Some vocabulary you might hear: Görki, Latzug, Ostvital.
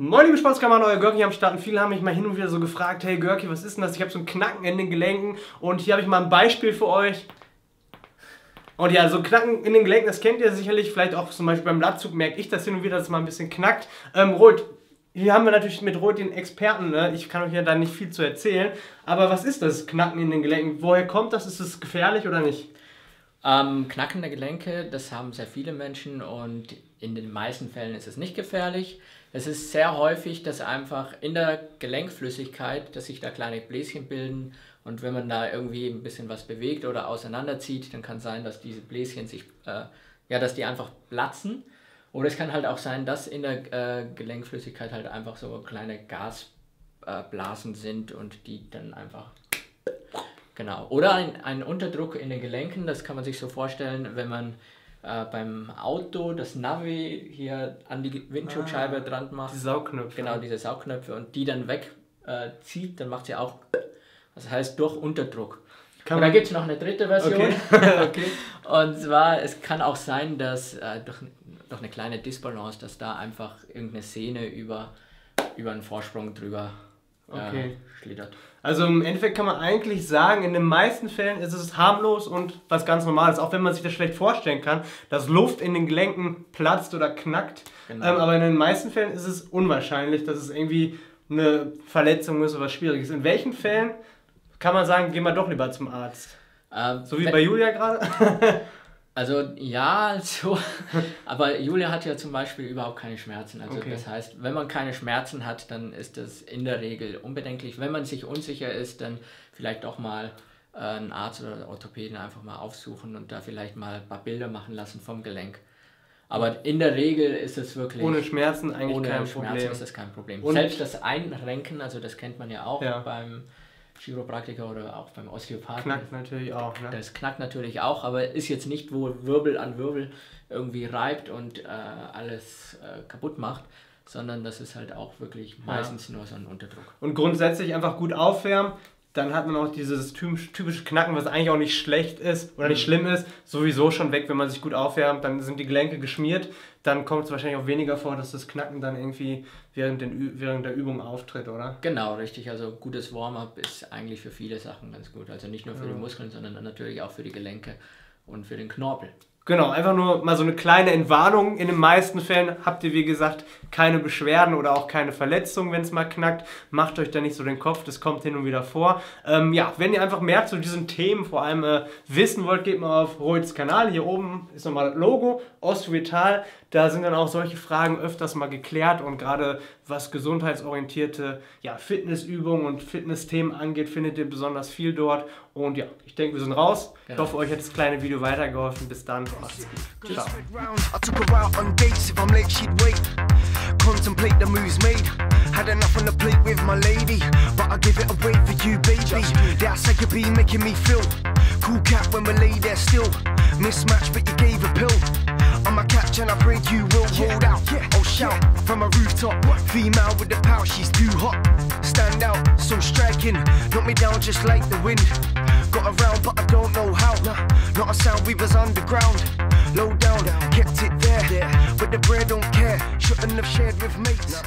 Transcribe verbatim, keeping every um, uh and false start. Moin liebe Sportskammer, euer Görki am Start. Und viele haben mich mal hin und wieder so gefragt, hey Görki, was ist denn das? Ich habe so ein Knacken in den Gelenken und hier habe ich mal ein Beispiel für euch. Und ja, so Knacken in den Gelenken, das kennt ihr sicherlich, vielleicht auch zum Beispiel beim Latzug merke ich das hin und wieder, dass es mal ein bisschen knackt. Ähm, Rot, hier haben wir natürlich mit Rot den Experten, ne? Ich kann euch ja da nicht viel zu erzählen, aber was ist das Knacken in den Gelenken? Woher kommt das? Ist es gefährlich oder nicht? Ähm, Knacken der Gelenke, das haben sehr viele Menschen und in den meisten Fällen ist es nicht gefährlich. Es ist sehr häufig, dass einfach in der Gelenkflüssigkeit, dass sich da kleine Bläschen bilden und wenn man da irgendwie ein bisschen was bewegt oder auseinanderzieht, dann kann sein, dass diese Bläschen sich, äh, ja, dass die einfach platzen. Oder es kann halt auch sein, dass in der äh, Gelenkflüssigkeit halt einfach so kleine Gasblasen äh, sind und die dann einfach... Genau. Oder ein, ein Unterdruck in den Gelenken, das kann man sich so vorstellen, wenn man äh, beim Auto das Navi hier an die Windschutzscheibe ah, dran macht. Die Saugknöpfe. Genau, diese Saugknöpfe und die dann wegzieht, äh, dann macht sie auch, das heißt durch Unterdruck. Kann und da gibt es noch eine dritte Version. Okay. Okay. Und zwar, es kann auch sein, dass äh, durch, durch eine kleine Disbalance, dass da einfach irgendeine Sehne über, über einen Vorsprung drüber okay. äh, schlittert. Also im Endeffekt kann man eigentlich sagen, in den meisten Fällen ist es harmlos und was ganz Normales, auch wenn man sich das schlecht vorstellen kann, dass Luft in den Gelenken platzt oder knackt. Genau. Ähm, aber in den meisten Fällen ist es unwahrscheinlich, dass es irgendwie eine Verletzung ist oder was Schwieriges. In welchen Fällen kann man sagen, gehen wir doch lieber zum Arzt? Ähm, so wie bei Julia gerade? Also ja, so. Aber Julia hat ja zum Beispiel überhaupt keine Schmerzen. Also okay. Das heißt, wenn man keine Schmerzen hat, dann ist das in der Regel unbedenklich. Wenn man sich unsicher ist, dann vielleicht auch mal äh, einen Arzt oder einen Orthopäden einfach mal aufsuchen und da vielleicht mal ein paar Bilder machen lassen vom Gelenk. Aber in der Regel ist es wirklich... Ohne Schmerzen eigentlich ohne kein Schmerzen Problem. Ist das kein Problem. Und selbst das Einrenken, also das kennt man ja auch ja. beim... Chiropraktiker oder auch beim Osteopathen. Knackt natürlich auch, ne? Das knackt natürlich auch, aber ist jetzt nicht, wo Wirbel an Wirbel irgendwie reibt und äh, alles äh, kaputt macht, sondern das ist halt auch wirklich meistens ja. nur so ein Unterdruck. Und grundsätzlich einfach gut aufwärmen, dann hat man auch dieses typische Knacken, was eigentlich auch nicht schlecht ist oder nicht mhm. schlimm ist, sowieso schon weg, wenn man sich gut aufwärmt, dann sind die Gelenke geschmiert, dann kommt es wahrscheinlich auch weniger vor, dass das Knacken dann irgendwie während, den, während der Übung auftritt, oder? Genau, richtig. Also gutes Warm-up ist eigentlich für viele Sachen ganz gut. Also nicht nur für mhm. die Muskeln, sondern natürlich auch für die Gelenke und für den Knorpel. Genau, einfach nur mal so eine kleine Entwarnung. In den meisten Fällen habt ihr, wie gesagt, keine Beschwerden oder auch keine Verletzungen, wenn es mal knackt. Macht euch da nicht so den Kopf, das kommt hin und wieder vor. Ähm, ja, wenn ihr einfach mehr zu diesen Themen vor allem äh, wissen wollt, geht mal auf Roits Kanal. Hier oben ist nochmal das Logo, Ostvital. Da sind dann auch solche Fragen öfters mal geklärt und gerade was gesundheitsorientierte ja, Fitnessübungen und Fitnessthemen angeht, findet ihr besonders viel dort. Und ja, ich denke, wir sind raus. Genau. Ich hoffe, euch hat das kleine Video weitergeholfen. Bis dann. Ciao. I took her out on dates, if I'm late she'd wait, contemplate the moves made, had enough on the plate with my lady, but I'll give it away for you baby, that's how you be making me feel, cool cat when we lay there still, mismatch but you gave a pill, I'm a catch and I pray you will hold out, I'll shout from a rooftop, female with the power, she's too hot, stand out, so striking, knock me down just like the wind, got around but I don't know how, not a sound, we was underground, low down, kept it there, but the bread don't care, shouldn't have shared with mates.